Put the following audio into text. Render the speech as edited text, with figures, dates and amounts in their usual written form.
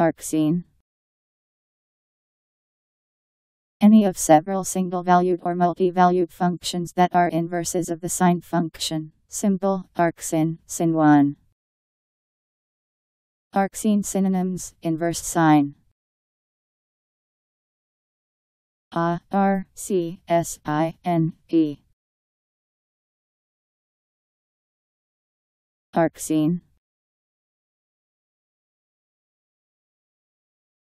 Arcsine. Any of several single-valued or multi-valued functions that are inverses of the sine function. Symbol, arcsine, sin 1. Arcsine synonyms, inverse sine. A-R-C-S-I-N-E. Arcsine.